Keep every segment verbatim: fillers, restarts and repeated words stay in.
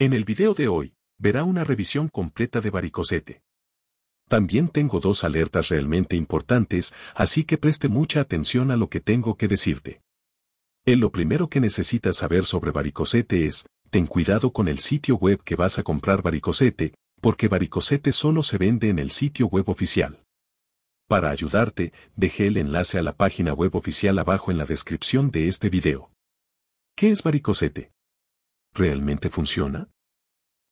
En el video de hoy, verá una revisión completa de varicocete. También tengo dos alertas realmente importantes, así que preste mucha atención a lo que tengo que decirte. Eh, lo primero que necesitas saber sobre varicocete es, ten cuidado con el sitio web que vas a comprar varicocete, porque varicocete solo se vende en el sitio web oficial. Para ayudarte, dejé el enlace a la página web oficial abajo en la descripción de este video. ¿Qué es varicocete? ¿Realmente funciona?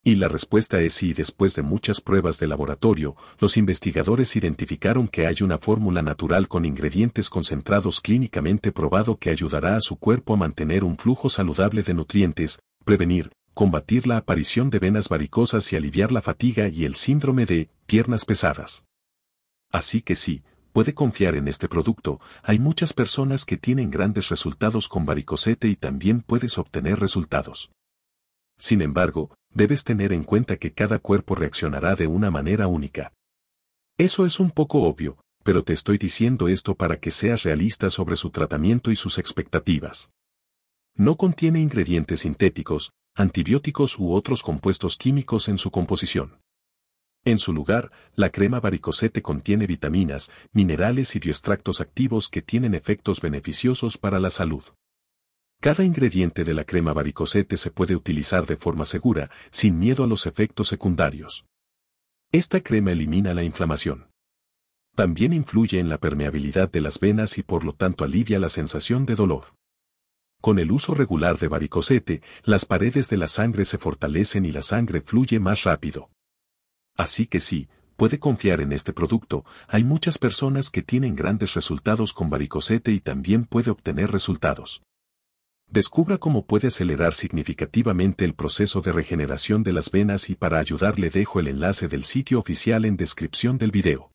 Y la respuesta es sí. Después de muchas pruebas de laboratorio, los investigadores identificaron que hay una fórmula natural con ingredientes concentrados clínicamente probado que ayudará a su cuerpo a mantener un flujo saludable de nutrientes, prevenir, combatir la aparición de venas varicosas y aliviar la fatiga y el síndrome de piernas pesadas. Así que sí, puede confiar en este producto. Hay muchas personas que tienen grandes resultados con varicocete y también puedes obtener resultados. Sin embargo, debes tener en cuenta que cada cuerpo reaccionará de una manera única. Eso es un poco obvio, pero te estoy diciendo esto para que seas realista sobre su tratamiento y sus expectativas. No contiene ingredientes sintéticos, antibióticos u otros compuestos químicos en su composición. En su lugar, la crema varicocete contiene vitaminas, minerales y bioextractos activos que tienen efectos beneficiosos para la salud. Cada ingrediente de la crema varicocete se puede utilizar de forma segura, sin miedo a los efectos secundarios. Esta crema elimina la inflamación. También influye en la permeabilidad de las venas y por lo tanto alivia la sensación de dolor. Con el uso regular de varicocete, las paredes de la sangre se fortalecen y la sangre fluye más rápido. Así que sí, puede confiar en este producto. Hay muchas personas que tienen grandes resultados con varicocete y también puede obtener resultados. Descubra cómo puede acelerar significativamente el proceso de regeneración de las venas y para ayudarle dejo el enlace del sitio oficial en descripción del video.